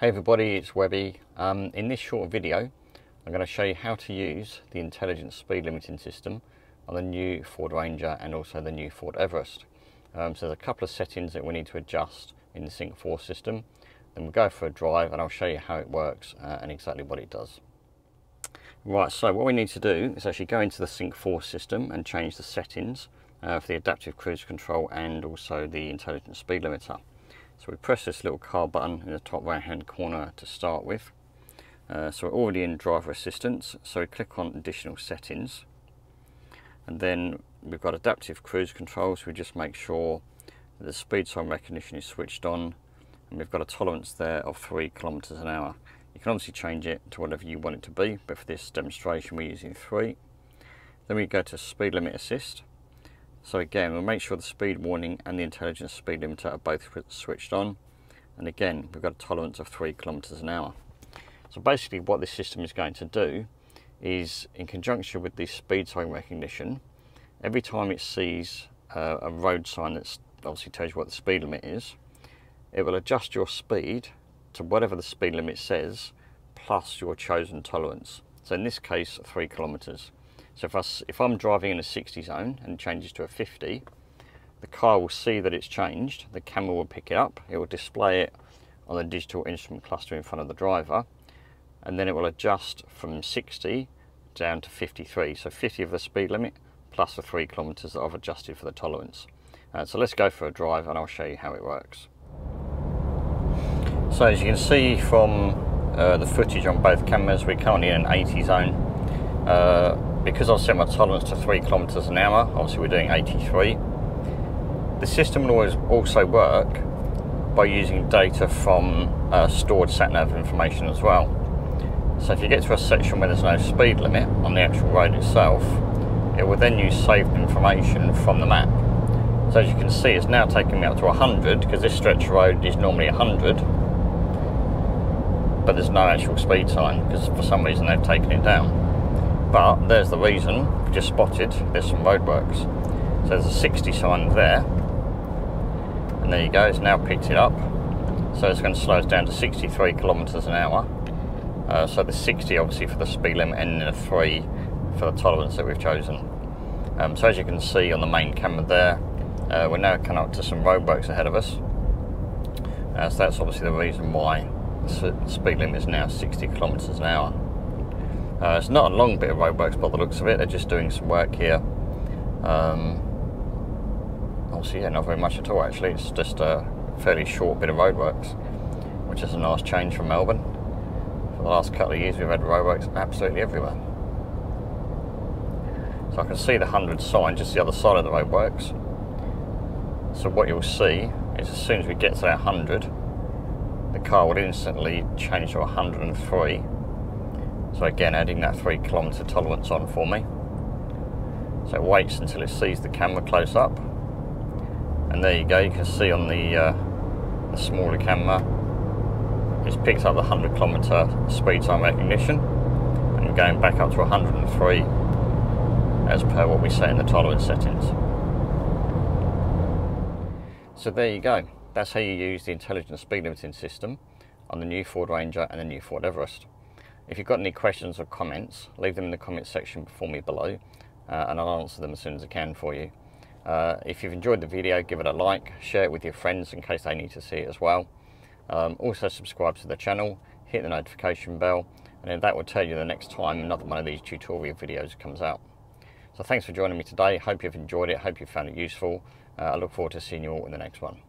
Hey everybody, it's Webby. In this short video I'm going to show you how to use the Intelligent Speed Limiting system on the new Ford Ranger and also the new Ford Everest. So there's a couple of settings that we need to adjust in the Sync 4 system. Then we'll go for a drive and I'll show you how it works and exactly what it does. Right, so what we need to do is actually go into the Sync 4 system and change the settings for the adaptive cruise control and also the Intelligent Speed Limiter. So we press this little car button in the top right hand corner to start with. So we're already in driver assistance, so we click on additional settings, and then we've got adaptive cruise control, so we just make sure that the speed sign recognition is switched on, and we've got a tolerance there of 3 kilometers an hour. You can obviously change it to whatever you want it to be, but for this demonstration we're using 3. Then we go to speed limit assist. So again, we'll make sure the speed warning and the Intelligent Speed Limiter are both switched on. And again, we've got a tolerance of 3 kilometers an hour. So basically what this system is going to do is, in conjunction with the speed sign recognition, every time it sees a road sign that obviously tells you what the speed limit is, it will adjust your speed to whatever the speed limit says, plus your chosen tolerance. So in this case, 3 kilometers. So if I'm driving in a 60 zone and it changes to a 50, the car will see that it's changed, the camera will pick it up, it will display it on the digital instrument cluster in front of the driver, and then it will adjust from 60 down to 53. So 50 of the speed limit plus the 3 kilometers that I've adjusted for the tolerance. So let's go for a drive and I'll show you how it works. So as you can see from the footage on both cameras, we're currently in an 80 zone. Because I've set my tolerance to 3 kilometers an hour, obviously we're doing 83. The system will always also work by using data from stored sat-nav information as well. So if you get to a section where there's no speed limit on the actual road itself, it will then use saved information from the map. So as you can see, it's now taking me up to 100, because this stretch of road is normally 100, but there's no actual speed sign because for some reason they've taken it down. But there's the reason, we just spotted there's some roadworks. So there's a 60 sign there, and there you go, it's now picked it up. So it's going to slow us down to 63 kilometers an hour. So the 60 obviously for the speed limit and then a 3 for the tolerance that we've chosen. So as you can see on the main camera there, we're now coming up to some roadworks ahead of us. So that's obviously the reason why the speed limit is now 60 kilometers an hour. It's not a long bit of roadworks by the looks of it, they're just doing some work here. Obviously, yeah, not very much at all actually, it's just a fairly short bit of roadworks, which is a nice change from Melbourne. For the last couple of years we've had roadworks absolutely everywhere. So I can see the 100 sign just the other side of the roadworks. So what you'll see is as soon as we get to that 100, the car will instantly change to 103. So again, adding that 3 kilometer tolerance on for me. So it waits until it sees the camera close up. And there you go, you can see on the smaller camera, it's picked up the 100 kilometer speed sign recognition and going back up to 103 as per what we set in the tolerance settings. So there you go. That's how you use the Intelligent Speed Limiting system on the new Ford Ranger and the new Ford Everest. If you've got any questions or comments, leave them in the comments section for me below, and I'll answer them as soon as I can for you. If you've enjoyed the video, give it a like, share it with your friends in case they need to see it as well. Also subscribe to the channel, hit the notification bell, and then that will tell you the next time another one of these tutorial videos comes out. So thanks for joining me today, hope you've enjoyed it, hope you found it useful. I look forward to seeing you all in the next one.